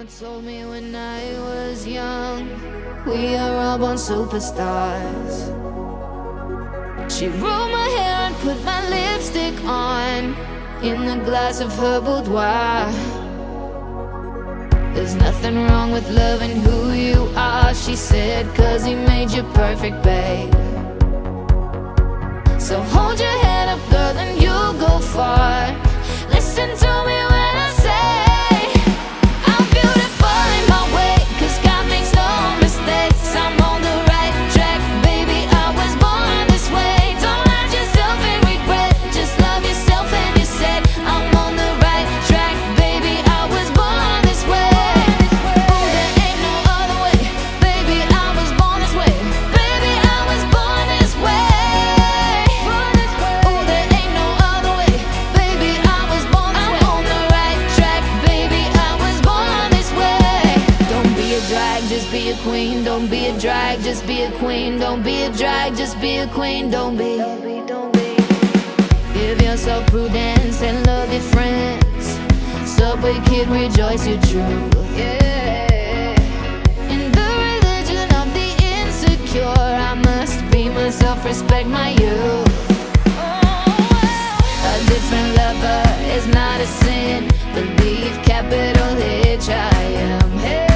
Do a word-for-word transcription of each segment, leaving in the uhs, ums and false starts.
Mama told me when I was young, we are all born superstars. She rolled my hair and put my lipstick on in the glass of her boudoir. There's nothing wrong with loving who you are, she said, cause he made you perfect, babe. So hold your head up, girl, and you'll go far. Listen to me when I say queen, don't be a drag, just be a queen. Don't be a drag, just be a queen. Don't be, don't be, don't be. Give yourself prudence and love your friends. Subway kid, rejoice your truth. Yeah. In the religion of the insecure, I must be myself, respect my youth. A different lover is not a sin. Believe capital H I am. Hey.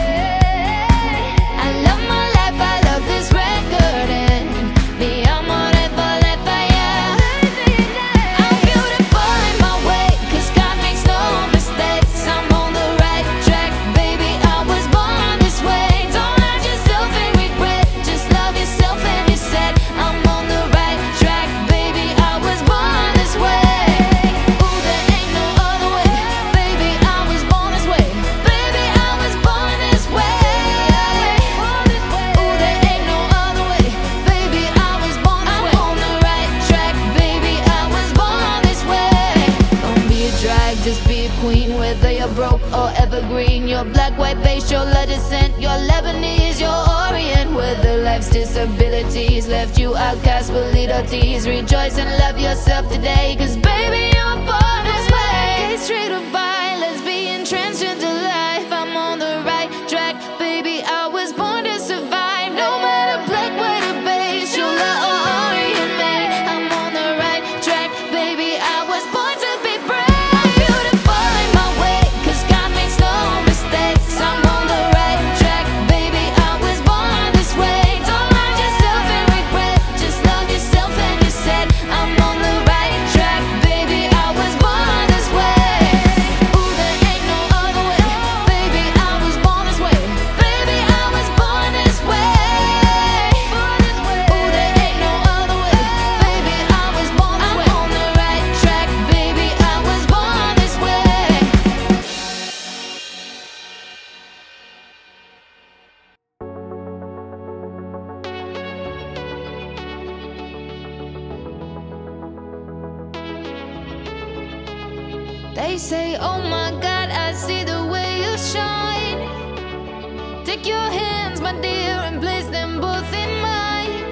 Just be a queen, whether you're broke or evergreen. Your black, white, base, your descent, your Lebanese, your Orient. Whether life's disabilities left you outcast with little tease, rejoice and love yourself today, cause baby you're born this way. Gay, straight or bi, lesbian, transgender life, I'm on the right track, baby I was born to survive. No matter black, white or beige, Shula or Orient made, I'm on the right track, baby I was born. They say, oh my God, I see the way you shine. Take your hands, my dear, and place them both in mine.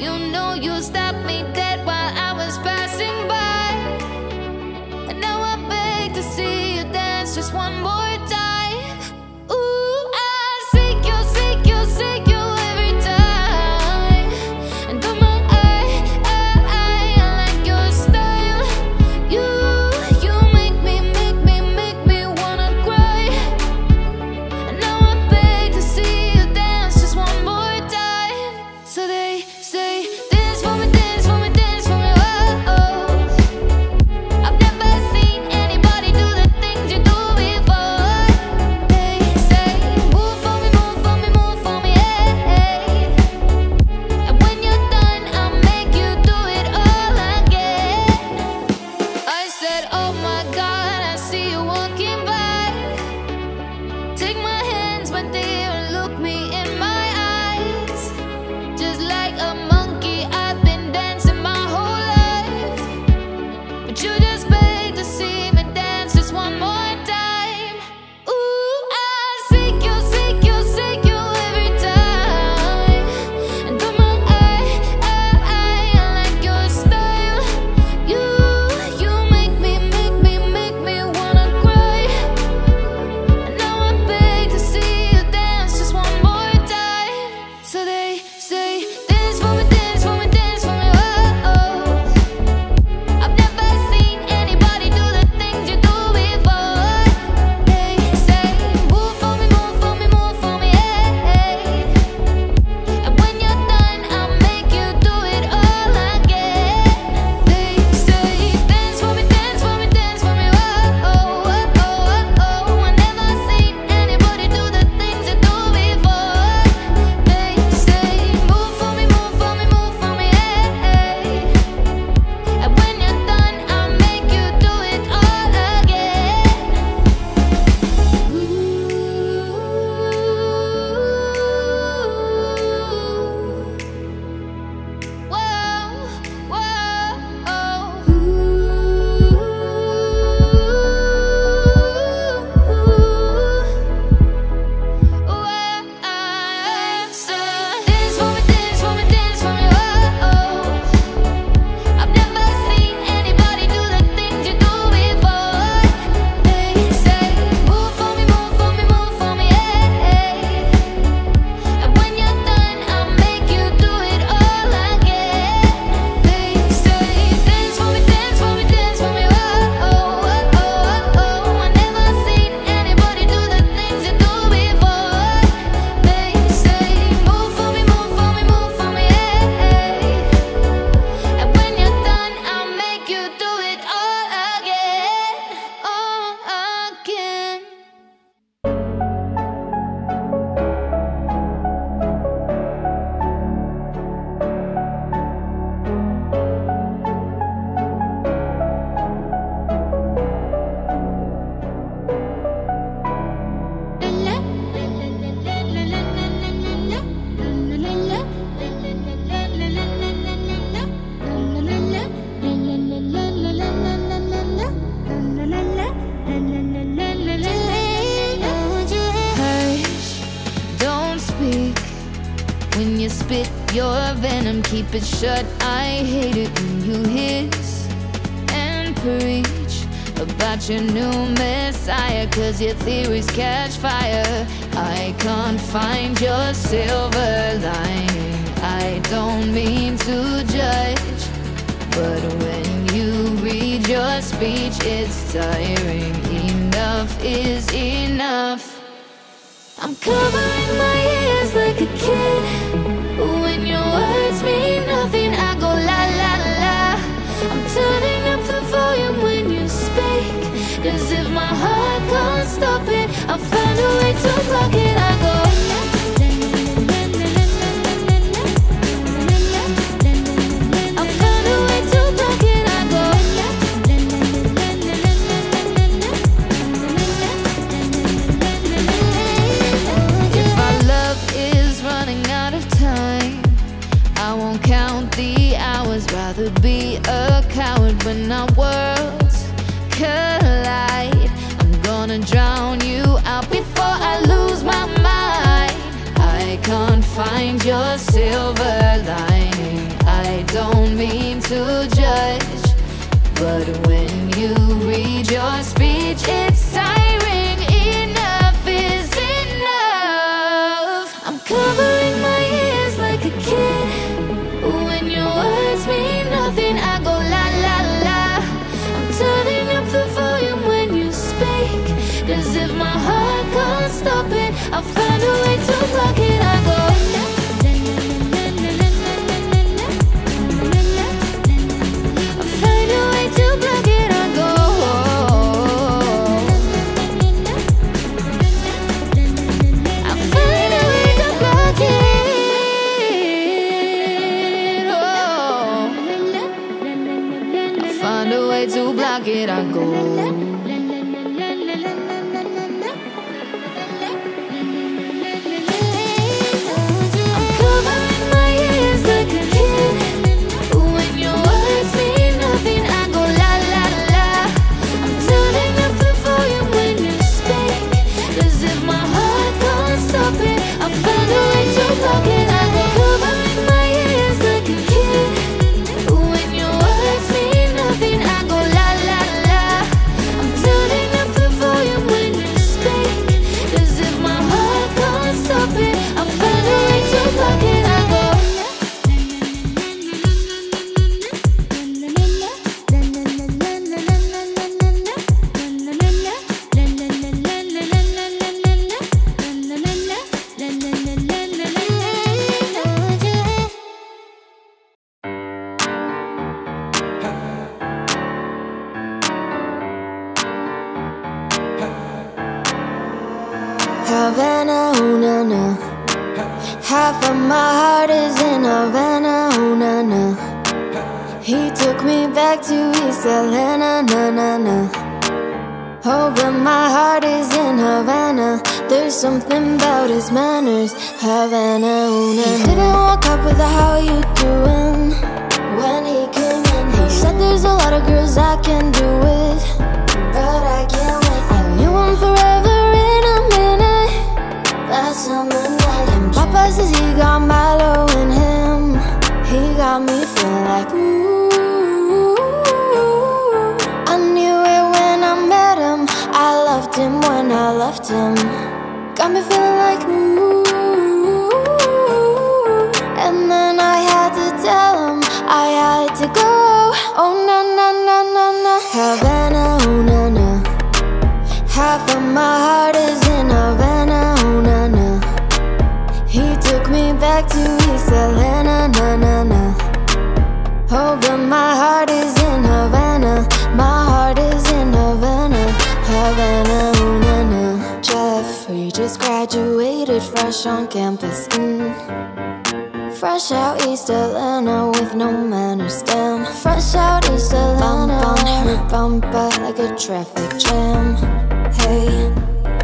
You know you stopped me dead while I was passing by, and now I beg to see you dance just one more time. Ooh, I seek you, seek you, seek you every time. And on my eye, eye, eye, I like your style. You make me, make Keep it your venom, keep it shut. I hate it when you hiss and preach about your new messiah, cause your theories catch fire. I can't find your silver lining. I don't mean to judge, but when you read your speech, it's tiring. Enough is enough. I'm covering my ears like a kid. When your words mean nothing, I go la la la. I'm turning up the volume when you speak, cause if my heart can't stop it, I'll find a way to block it. I go rather be a coward when our worlds collide. I'm gonna drown you out before I lose my mind. I can't find your silver lining. I don't mean to judge, but when you read your speech, it's tiring. Enough is enough. I'm covering my ears like a kid. When your words mean nothing, I go la la la. I'm turning up the volume when you speak, cause if my heart can't stop it, I'll find a way to block it. I go I'll find a way to block it. I go I'll find a way to block it. Find a way to block it, I go. I'm covering my ears like a kid. When your words mean nothing, I go la la la. I'm turning up the volume when you speak, cause if my heart can't stop it, I'll find a way to block it. I go covering my ears like a kid. Havana, ooh, na, na. Half of my heart is in Havana, ooh, na, na. He took me back to East Atlanta, na, na, na. Oh, but my heart is in Havana. There's something about his manners, Havana, ooh, na, na. He didn't walk up with a how you doing when he came in. He said there's a lot of girls I can do it, but I can't wait. I knew him forever in a minute. Last summer night, and Papa says he got Milo in him. He got me feeling like ooh. I knew it when I met him. I loved him when I loved him. Got me feeling like ooh. And then I had to tell him I had to go. Oh na na na na na. Havana, oh na na. Half of my heart is in Havana. He took me back to East Atlanta, na na na. Oh, but my heart is in Havana. My heart is in Havana, Havana, ooh, na na. Jeffrey just graduated fresh on campus, mm. Fresh out East Atlanta with no manners, damn. Fresh out East Atlanta, bump on her bumper like a traffic jam, hey.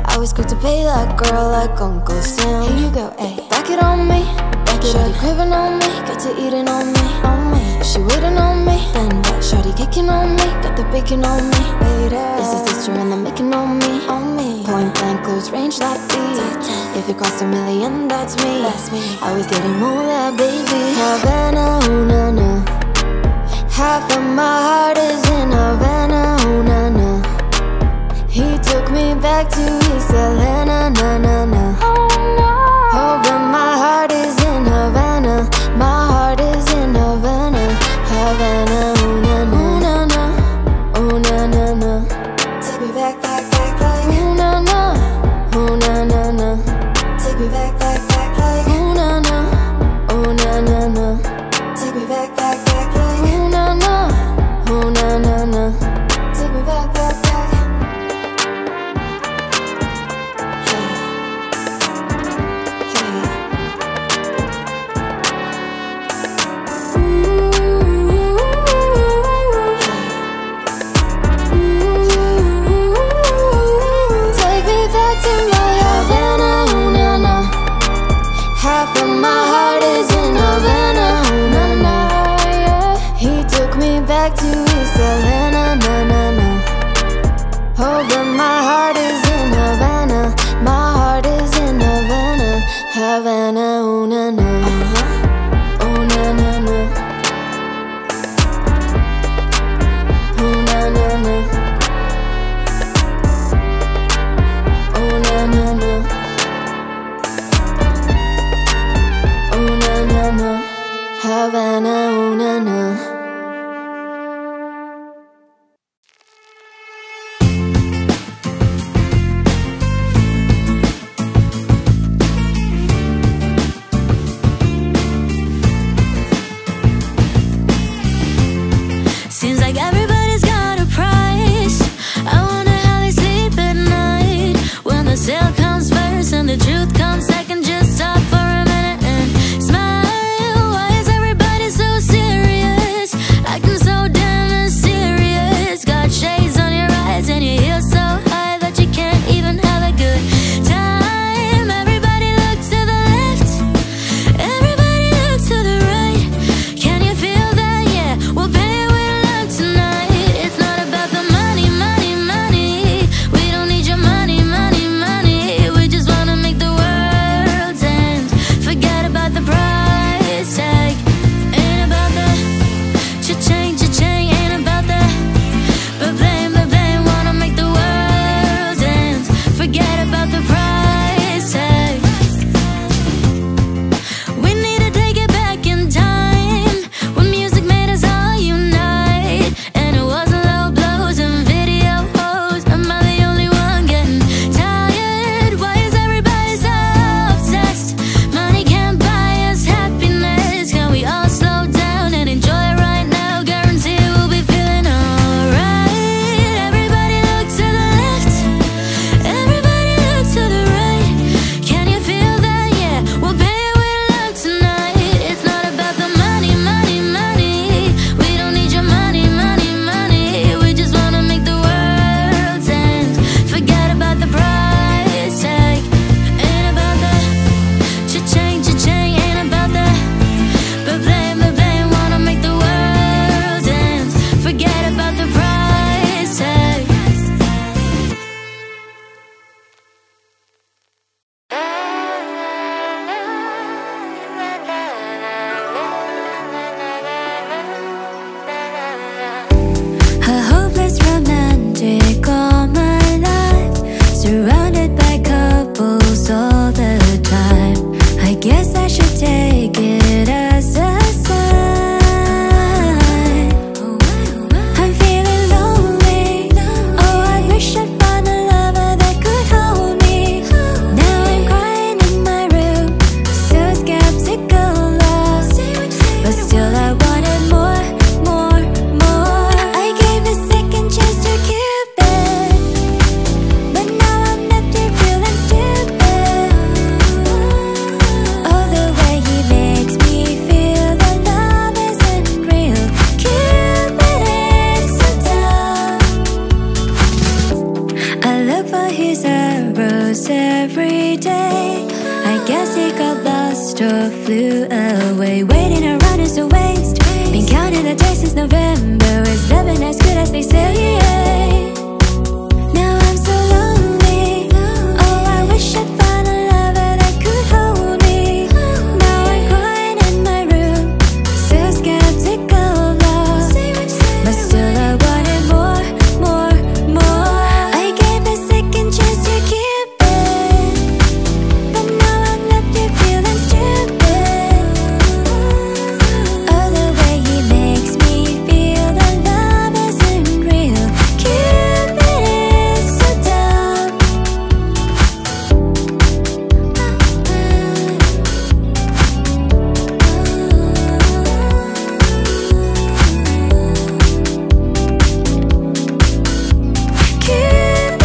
I was quick to pay that girl like Uncle Sam. Here you go, ayy. Back it on me, back it up. Shorty craving on me, got to eating on me, on me. she wouldn't on me. Then what? Shawty kicking on me, got the bacon on me. This is sister and the making on me, on me. Point blank, close range like these. If it costs a million, that's me. That's me. I was getting more that baby. Havana, oh na na. Half of my heart is in Havana, oh na na. He took me back to East Atlanta, na na na. Oh no. Oh, but my heart is in Havana. My heart is in Havana, Havana, oh na na, oh na na, oh na na na. Take me back, back, back, like oh na na, oh na na na. Take me back, back, back, like oh na na, oh na na na. Take me back, back, back, like oh na na, oh na na na. Take me back, back, back. Back to East Atlanta, na na na. Oh, but my heart is in Havana. My heart is in Havana, Havana, oh na na, oh na na na, oh na na na, oh na na na, oh na na na, Havana, oh na na. Flew away, waiting around is a waste. Been counting the days since November. Is loving as good as they say? Now I'm so lonely. Oh, I wish I'd find a lover that could hold me. Now I'm crying in my room, still skeptical of love, but still I wanted more, more, more. I gave a second chance to keep it, but now I'm left here feeling stupid. Oh, the way he makes me feel, that love isn't real. Cupid is so dumb. Cupid is so dumb. Hopeless girl is seeking someone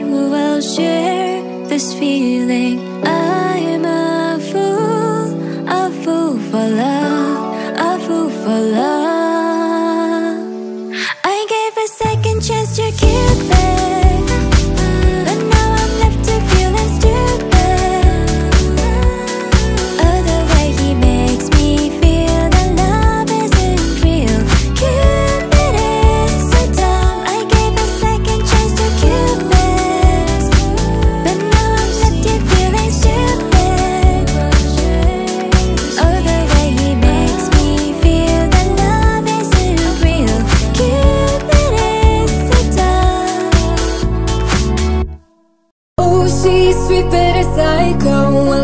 who will share this feeling. I'm a fool, a fool for love, a fool for love. I gave a second chance to Cupid, but now I'm left to feeling stupid. Oh, the way he makes me feel, that love isn't real. Cupid is so dumb. I gave a second chance to Cupid, but now I'm left here feeling stupid. Oh, the way he makes me feel, that love isn't real. Cupid is so dumb. Oh, she's sweet but a psycho, a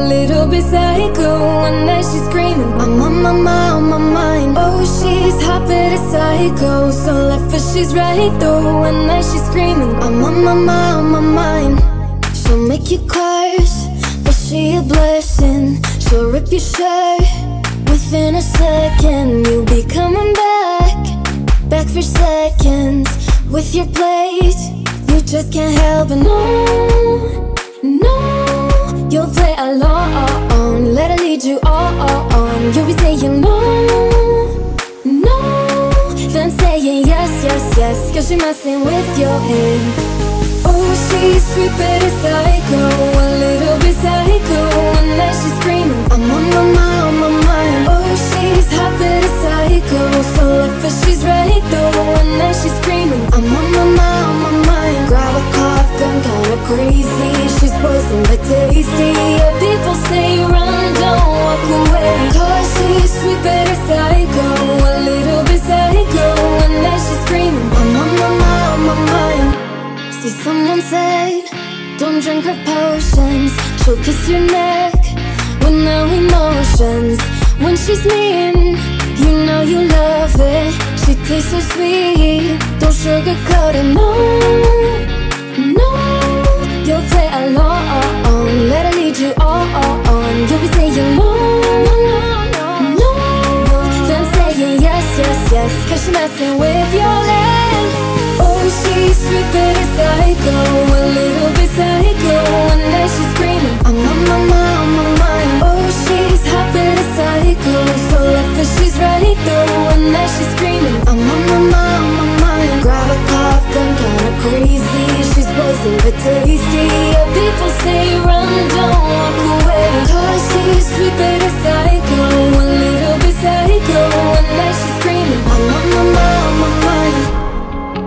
little bit psycho. One night she's screaming, I'm on my mind, on my mind. Oh, she's hot but a psycho, so left but she's right though. One night she's screaming, I'm on my mind, on my mind. She'll make you curse, but she a blessing. She'll rip your shirt within a second. You'll be coming back, back for seconds with your plate. You just can't help it, no, no. You'll play along, let her lead you on. You'll be saying no, no, then saying yes, yes, yes, cause you're messing with your head. Oh, she's sweet but a psycho, a little bit psycho. One night she's screaming, I'm on my mind, on my mind. Oh, she's hot but a psycho, so left but she's right though. One night she's screaming, I'm on my mind, on my mind. Grab a cop gun, kinda crazy. She's poison but tasty. Yeah, people say run, don't walk away. Cause she's sweet but a psycho, a little bit psycho. One night she's screaming, I'm on my mind, on my mind. See, someone said, don't drink her potions. She'll kiss your neck with no emotions. When she's mean, you know you love it. She tastes so sweet, don't sugarcoat it, no, no. You'll play along, let her lead you on. You'll be saying no, no, no, no, no, then saying yes, yes, yes, cause she's messing with your head. She's sweet but a psycho, a little bit psycho. One night she's screaming, I'm on my mind, on my mind. Oh, she's hot but a psycho, so left but she's right though. One night she's screaming, I'm on my mind, on my mind. Grab a cop gun, kinda crazy. She's poison but tasty. Yeah, people say run, don't walk away. Cause she's sweet but a psycho, a little bit psycho. One night she's screaming, I'm on my mind, on my mind. All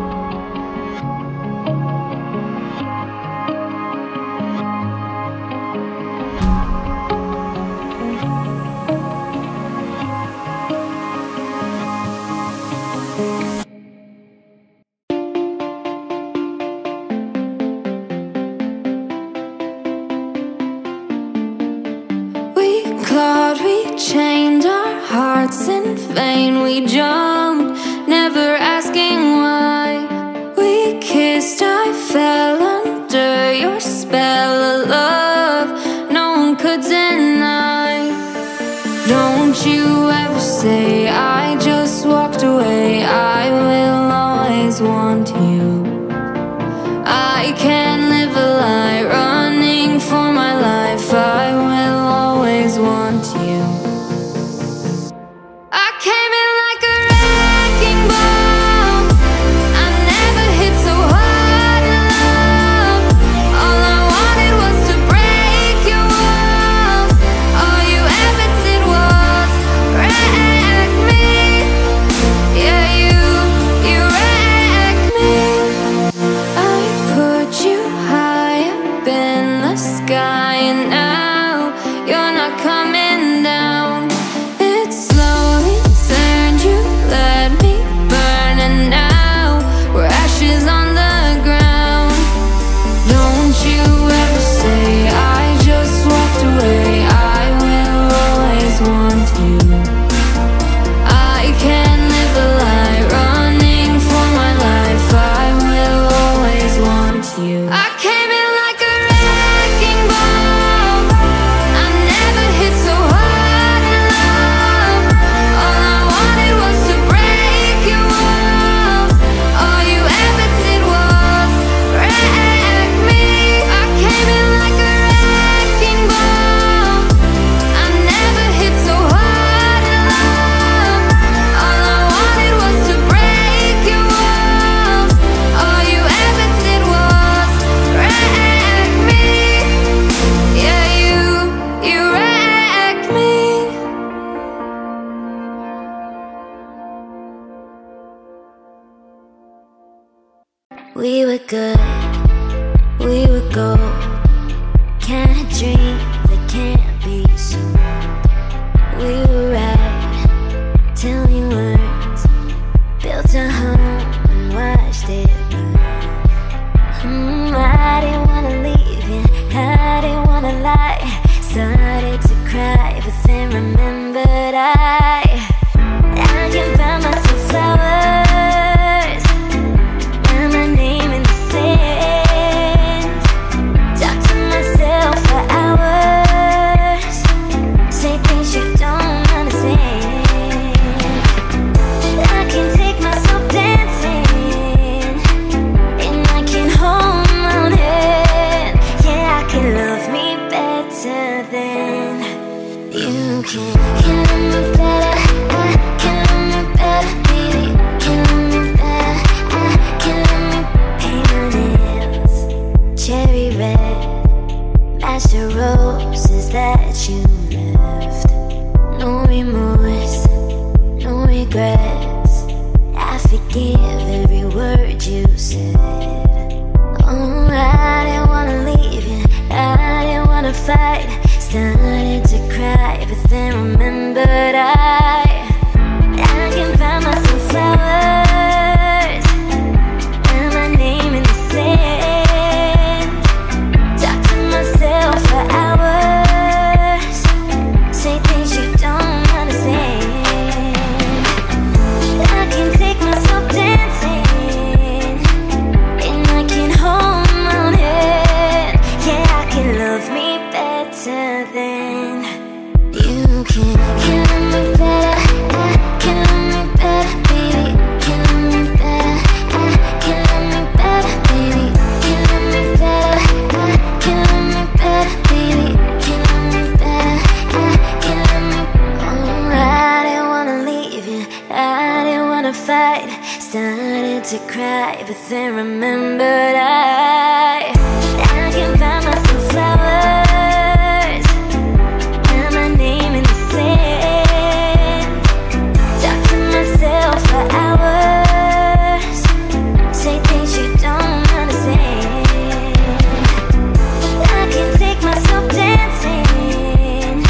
I want We were good, we were gold. Kind of dream that can't be so. We were right till we weren't. Built a home and watched it burn. Mm, I didn't wanna leave you, I didn't wanna lie. Started to cry, but then remembered I I can buy myself flowers. Started to cry, but then remembered I I can buy myself flowers. To cry, but then remembered I I can buy myself flowers, write my name in the sand, talk to myself for hours, say things you don't understand. I can take myself dancing,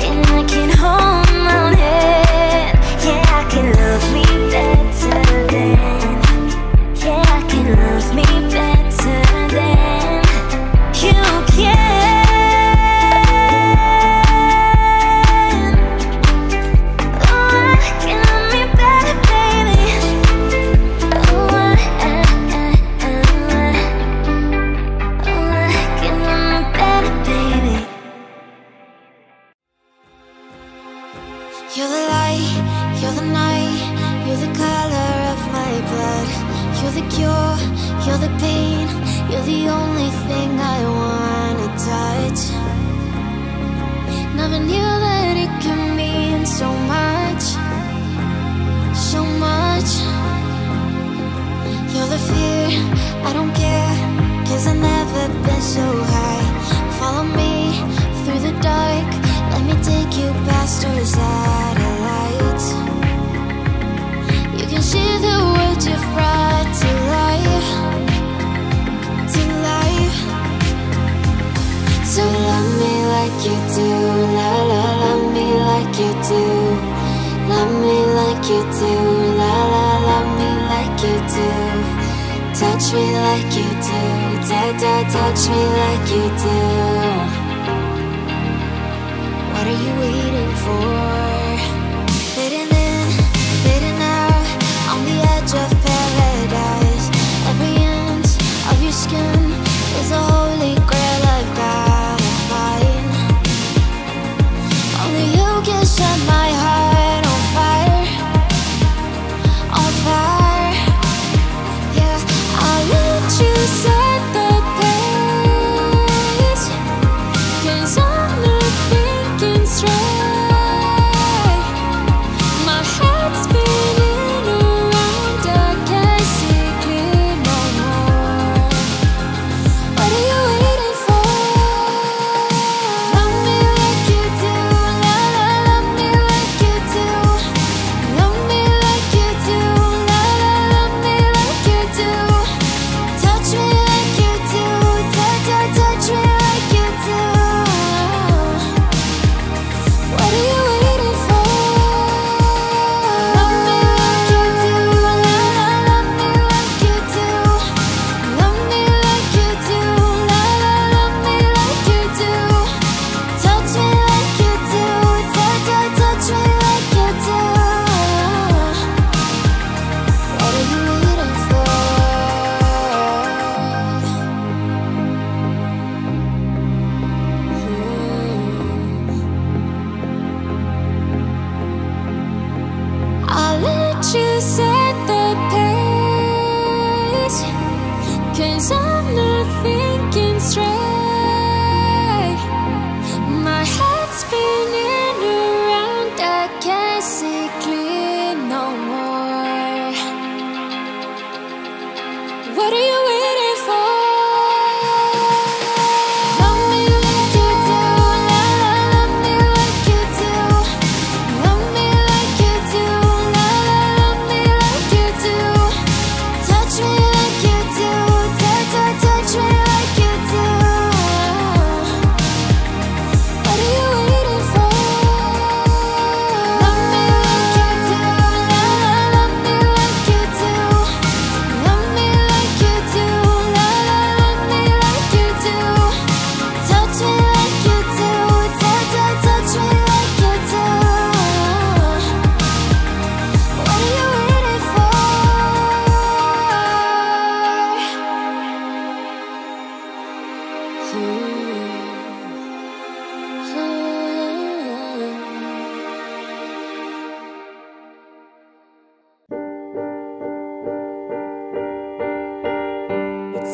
and I can hold my own head. Yeah, I can love me better than. Love me better than you can. Oh, I can love me better, baby. Oh, I, I, I, I, oh, I can love me better, baby. You're the light, you're the night, you're the color of my blood. You're the cure, you're the pain, you're the only thing I wanna touch. Never knew that it can mean so much, so much. You're the fear, I don't care, 'cause I've never been so high. Follow me through the dark, let me take you past our satellites. You can see the words you've brought to life, to life. So love me like you do, la la, love me like you do. Love me like you do, la la, love me like you do. Touch me like you do, da da, touch me like you do. What are you waiting for?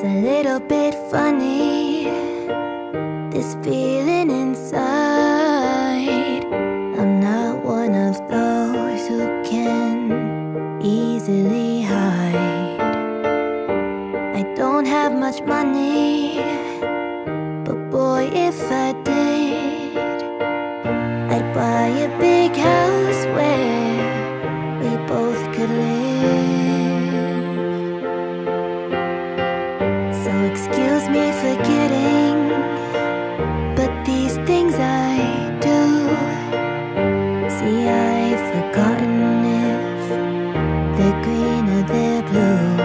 It's a little bit funny, this feeling inside. I'm not one of those who can easily hide. I don't have much money, but boy, if I did, I'd buy a big house where we both could live. Excuse me for kidding, but these things I do. See, I've forgotten if they're green or they're blue.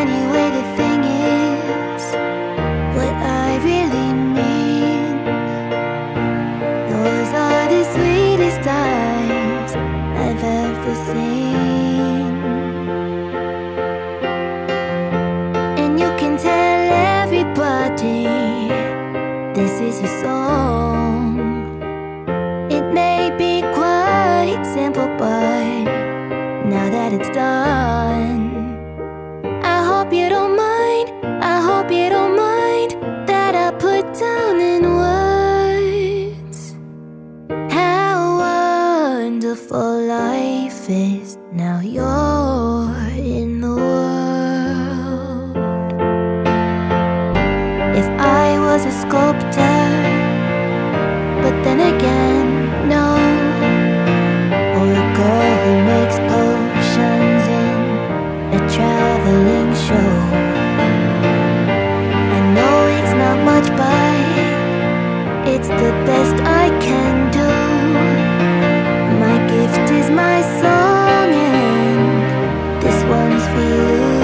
Anyway, the thing is, what I really mean, those are the sweetest times I've ever seen. This is your song. It may be quite simple, but now that it's done, I hope you don't mind, I hope you don't mind that I put down in words how wonderful life is. Now you're in the world. If I was a sculptor, but then again, no, or a girl who makes potions in a traveling show. I know it's not much, but it's the best I can do. My gift is my song, and this one's for you.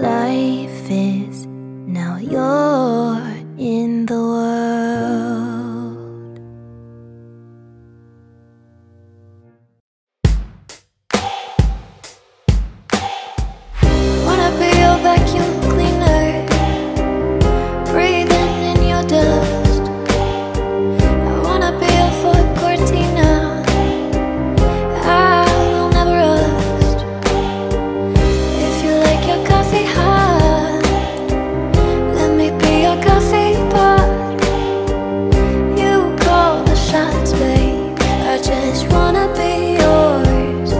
Life is, now you're in the world. Wanna be your vacuum cleaner, breathing in your dust. I wanna be your Ford Cortina, I will never rust. If you like your coffee hot, be yours.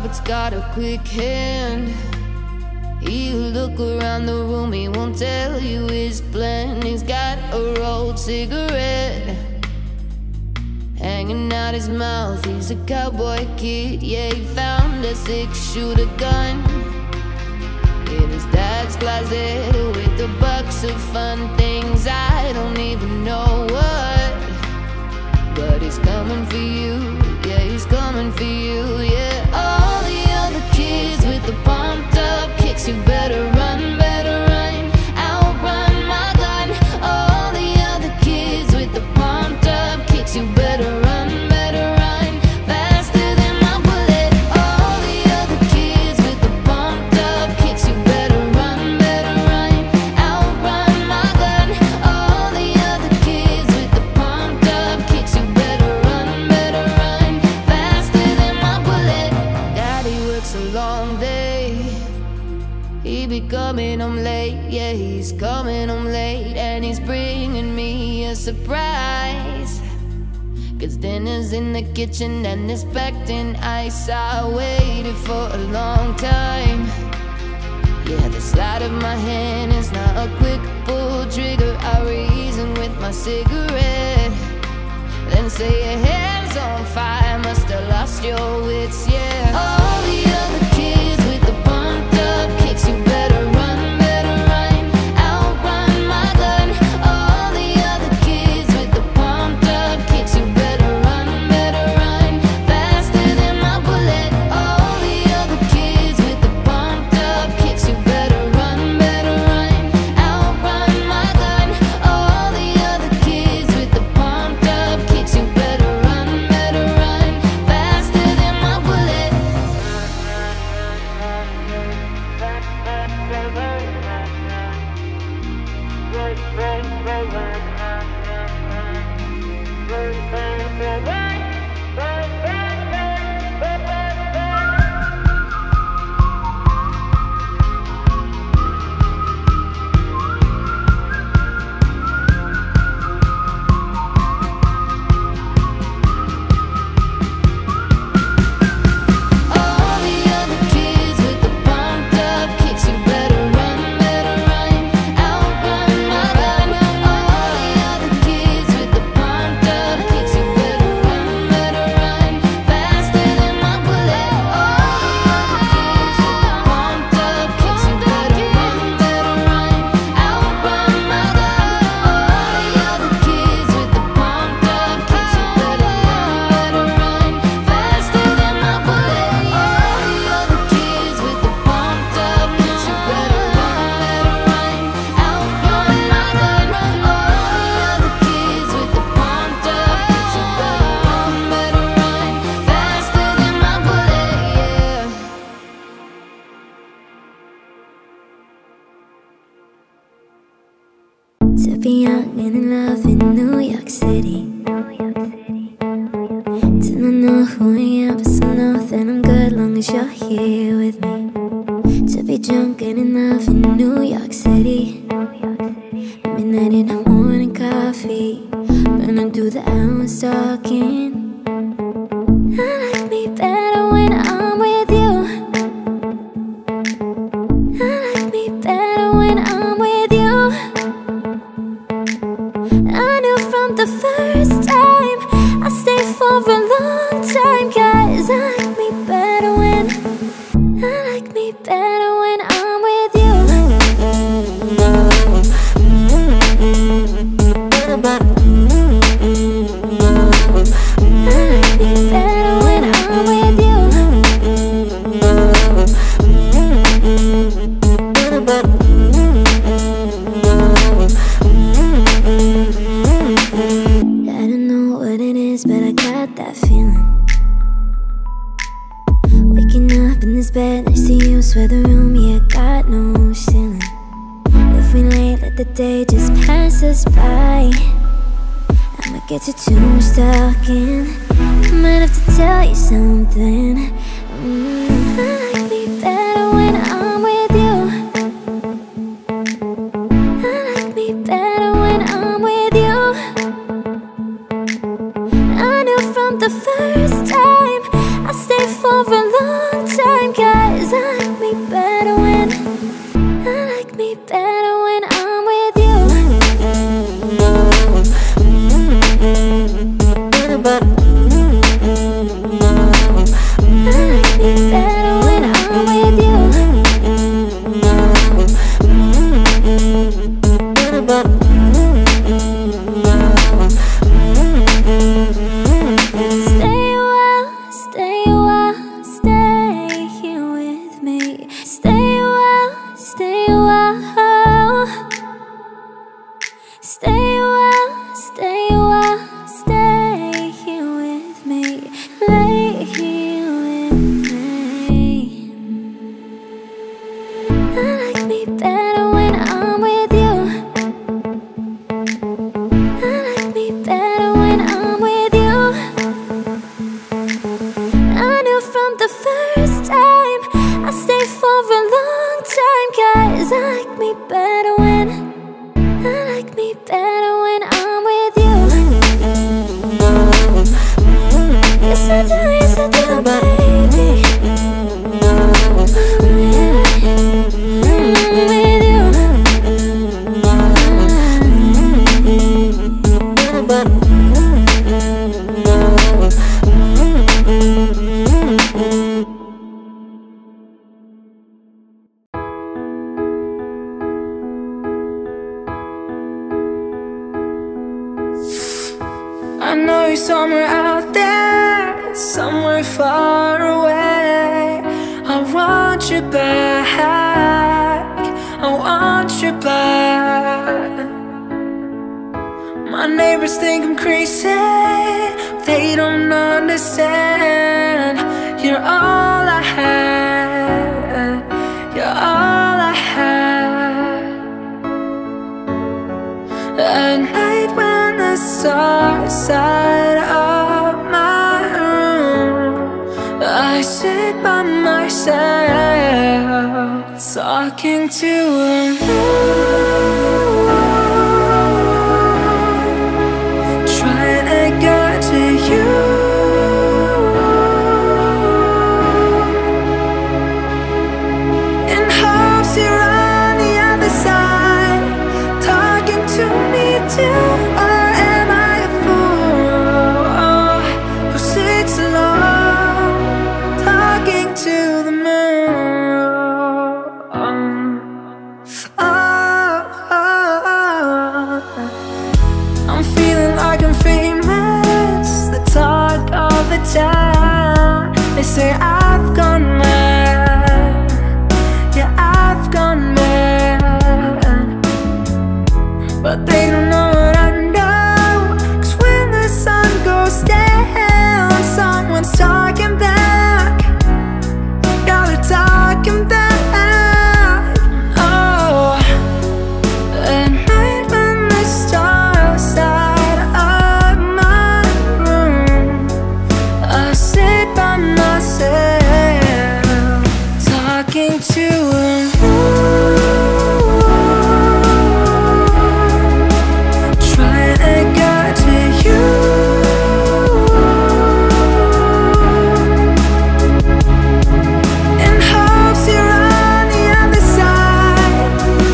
Robert's got a quick hand. You look around the room, he won't tell you his plan. He's got a rolled cigarette hanging out his mouth. He's a cowboy kid, yeah, he found a six-shooter gun in his dad's closet with a box of fun things. I don't even know what, but he's coming for you, yeah, he's coming for you, yeah. All the other kids with the pumped up kicks, you better run, better run, outrun my gun. All the other kids with the pumped up kicks, you better run. Coming home late, yeah, he's coming home late, and he's bringing me a surprise, cause dinner's in the kitchen and it's packed in ice. I waited for a long time, yeah, the slide of my hand is not a quick pull trigger. I reason with my cigarette, then say your hair's on fire, must have lost your wits, yeah. All the other kids with the pumped up kicks, you better the first time I stayed for a long time. Stay a while, stay a while, stay here with me, lay here with me. I like me better when I'm with you. I like me better when I'm with you. I knew from the first time I'd stay for a long time, cause I like me better when better when I'm with you. Yes I do, yes I do, baby. I'm with you. I know you're somewhere out there, somewhere far away. I want you back, I want you back. My neighbors think I'm crazy, they don't understand. You're all I had, you're all I had. At night when the stars side of my room, I sit by myself, talking to the moon, trying to get to you. In hopes you're on the other side, talking to me too. They say I've gone mad, yeah I've gone mad, but they don't know what I know, cause when the sun goes down, someone's talking back, yeah they're talking back, oh. At night when the stars out of my room, I sit by myself, talking to a moon, trying to get to you. In hopes you're on the other side,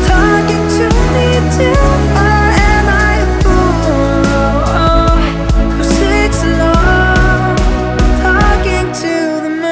talking to me too. Or am I a fool who sits alone, talking to the moon?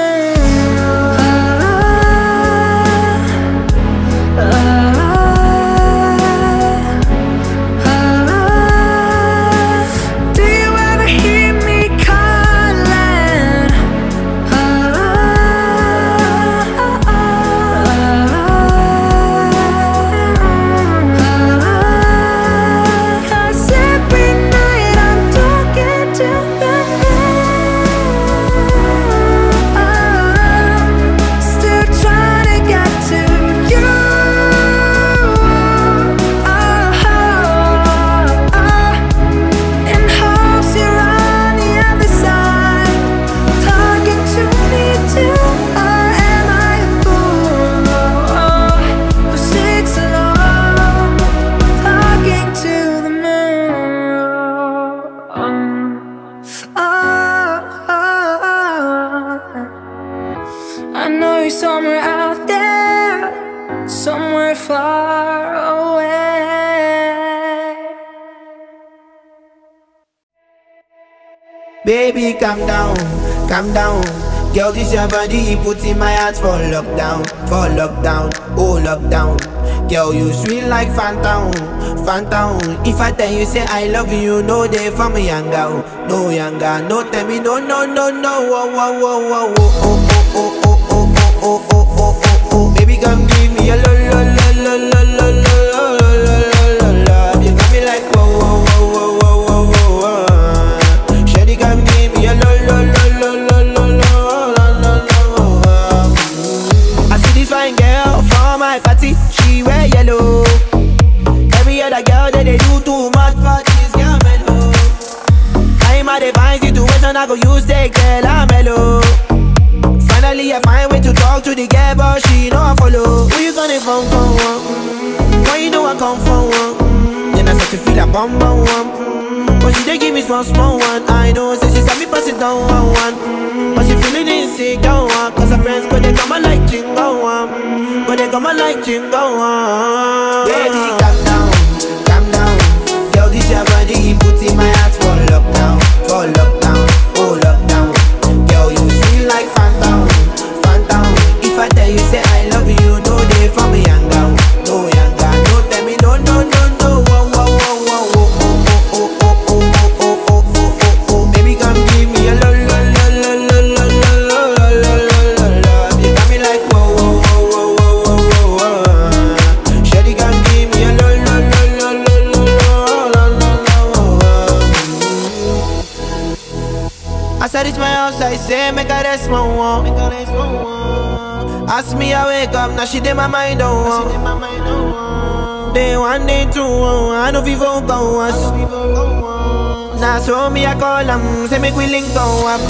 Somewhere out there, somewhere far away. Baby, calm down, calm down. Girl, this your body, you put in my heart for lockdown, for lockdown, oh lockdown. Girl, you sweet like phantom, phantom. If I tell you, say I love you, no day for me, younger, no younger, no tell me, no, no, no, no, oh, oh, oh, oh, oh, oh, oh, oh. Oh, oh, oh, oh, oh, baby, come give me a la la la la la la la la la la. You got me like one I go use take tell I'm hello. Finally I find way to talk to the girl, but she know I follow. Who you gonna phone for? Why you know I come for one? Then I start to feel a bum bum one, but she dey give me small small one. I know say she saw me pass it down one one, but she feeling insecure one. Cause her friends go they come a like jingle one, but they come a like jingle one. Baby, calm down, calm down. Girl, this your body, you put in my heart for lockdown, for lockdown, oh lockdown. Girl, you feel like phantom, phantom. If I tell you say I love you, no day for me young girl, no young girl. No tell me no no no no. Wow wow wow wow oh oh oh oh oh oh oh oh oh oh. Baby, come give me a lo lo lo lo lo lo lo lo lo lo. You got me like wow wow wow wow wow wow. Shawty, come give me a lo lo lo lo lo lo lo lo. As I reach my house, I say make I rest my one. Ask me I wake up, now she did my mind on oh. Day one, day two, oh, I know people go us. Now so me I call them, say make we link go up.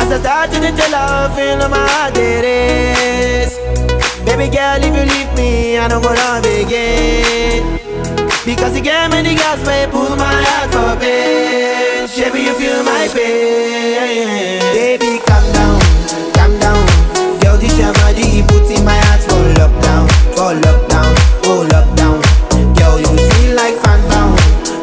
As I start to tell her, feel on my heart it is. Baby girl, if you leave me, I don't go love again. Because you gave me the gas, babe, pull my heart for pain. Baby, you feel my pain. Baby, calm down, calm down. This your body, he put in my heart for lockdown, for lockdown, oh lockdown. Girl, you feel like phantom,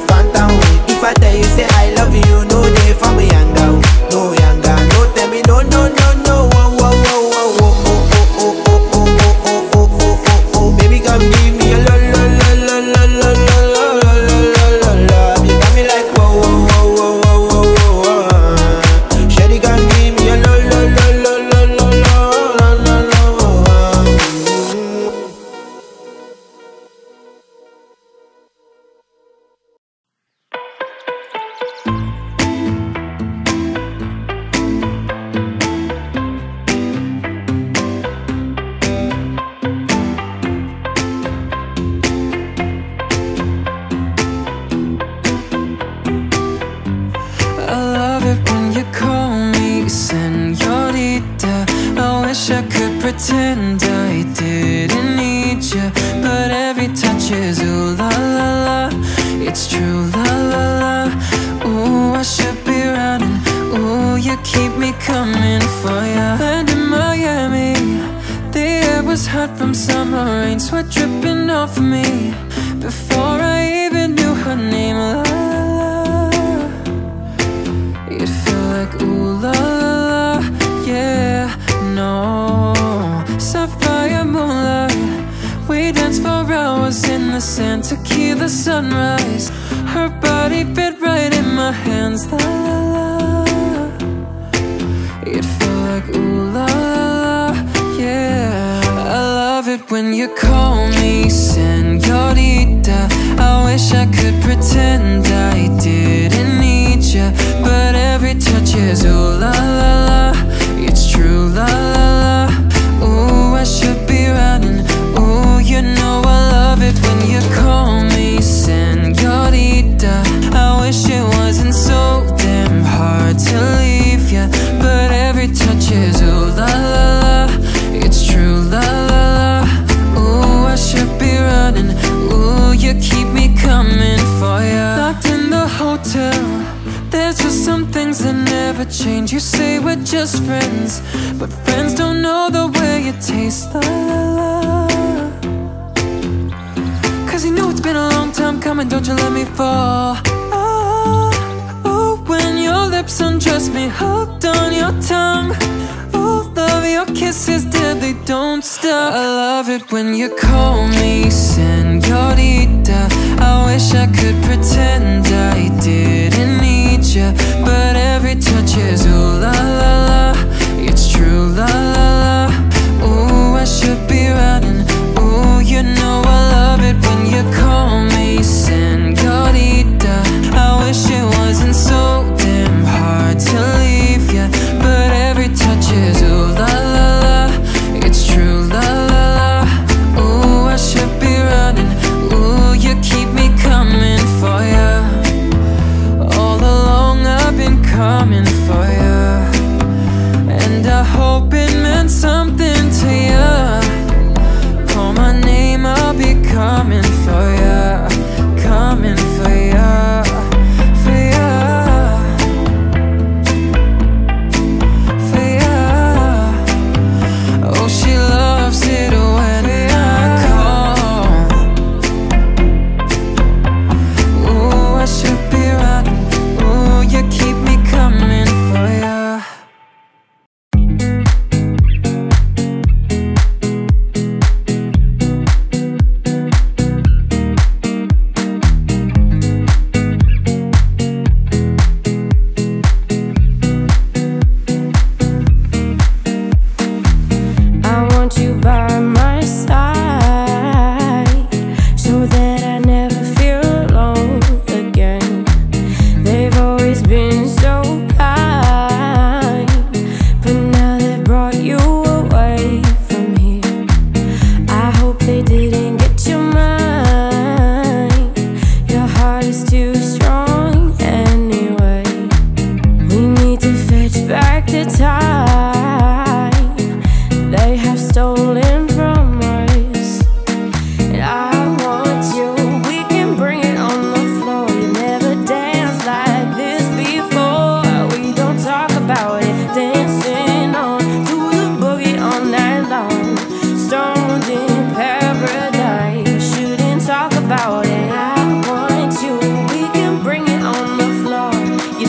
phantom. If I tell you say I love you, no day for me young girl, no young girl. No tell me no no no no. Wow wow wow wow oh oh oh oh oh oh oh oh oh oh oh. Baby, come give me a lo lo lo lo lo lo lo lo lo. You got me like wow wow wow wow wow wow wow. Shawty, come give me a lo lo lo lo lo lo lo. Keep me coming. is too strong anyway. We need to fetch back the time they have stolen from us. And I want you, we can bring it on the floor. You never danced like this before. We don't talk about it, dancing on to the boogie all night long. Stoned in paradise, shouldn't talk about it.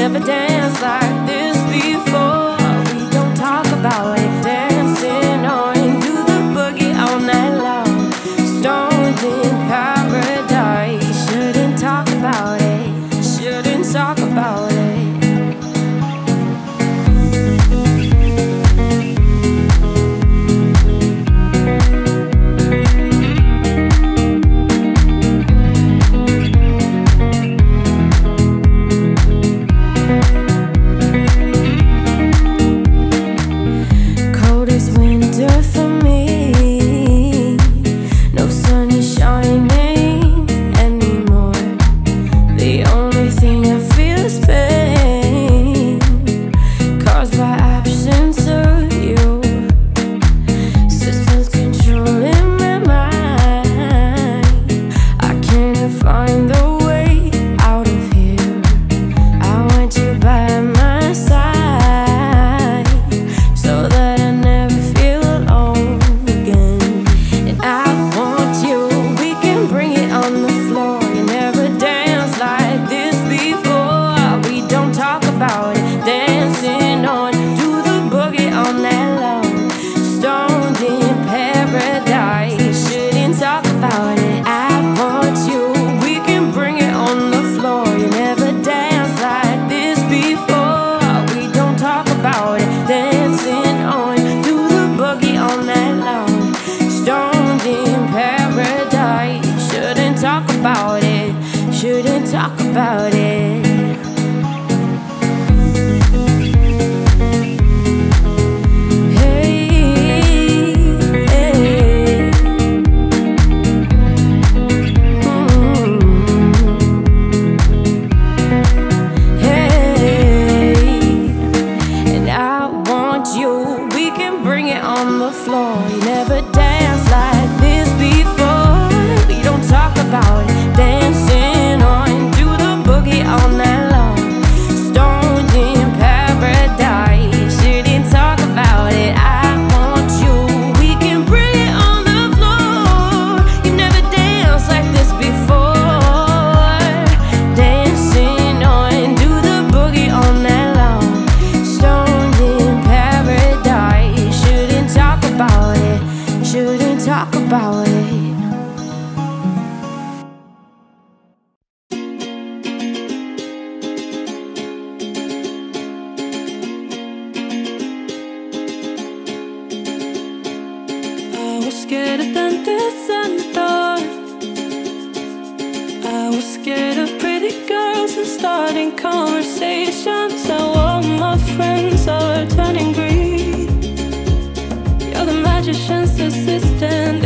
Never danced like this before. We don't talk about it. Dancing on to the boogie all night long. Stoned in paradise. Shouldn't talk about it. Shouldn't talk about it. About it, shouldn't talk about it. About it. I was scared of dentists and the dark. I was scared of pretty girls and starting conversations. Now all my friends are turning green. You're the magician's assistant.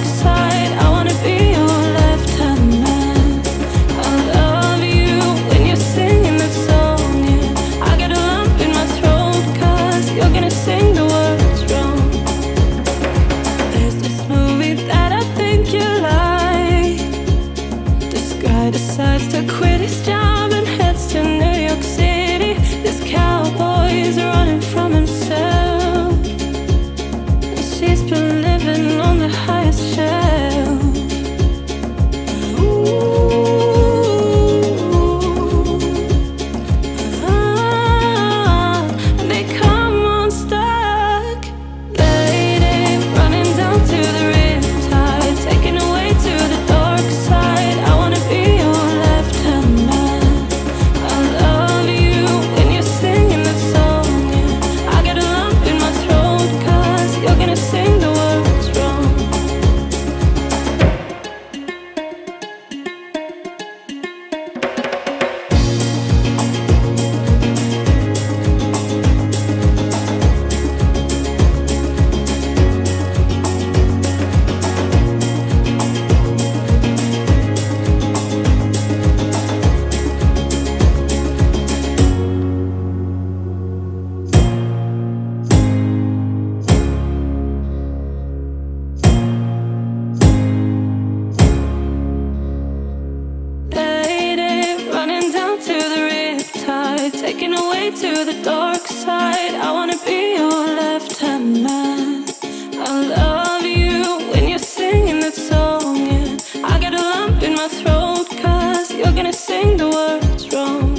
Time, I wanna be your left-hand man. to the riptide, taken away to the dark side. I wanna be your left hand man. I love you when you're singing that song, yeah. I got a lump in my throat, cause you're gonna sing the words wrong.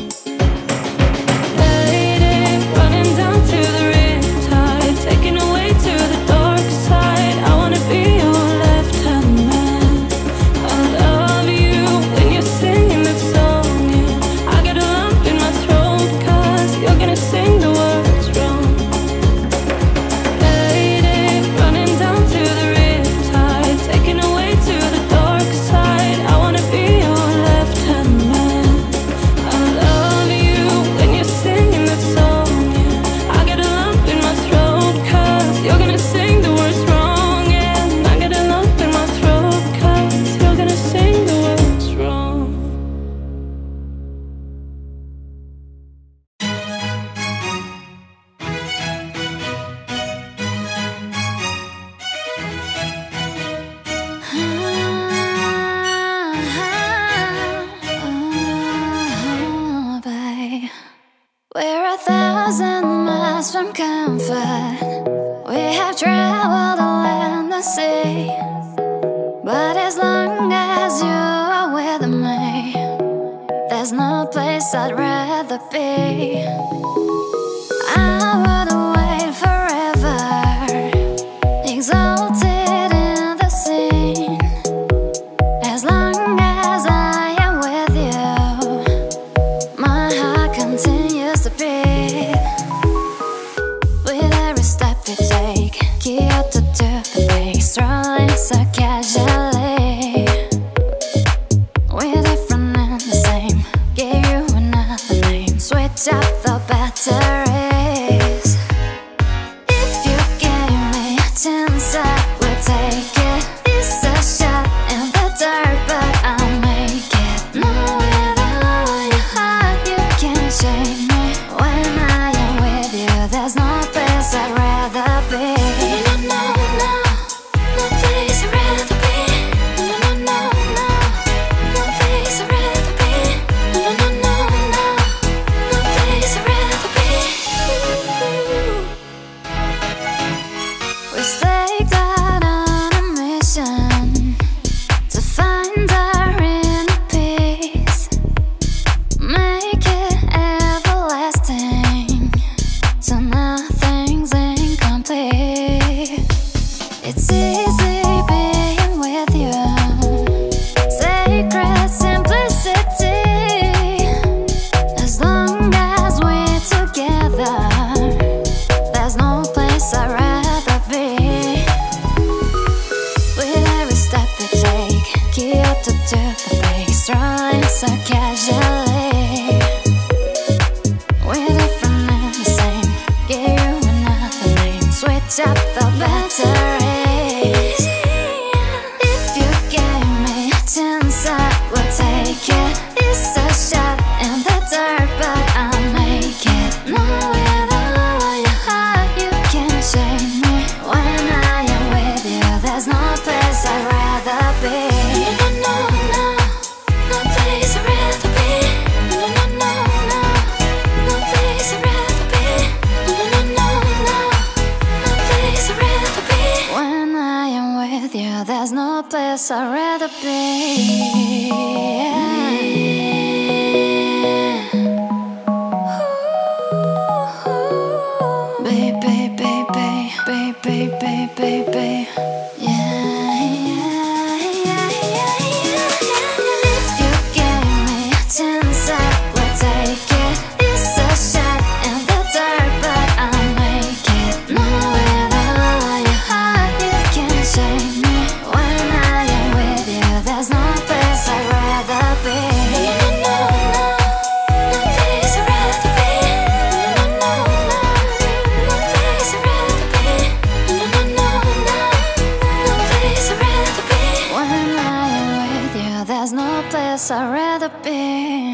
I'd rather be.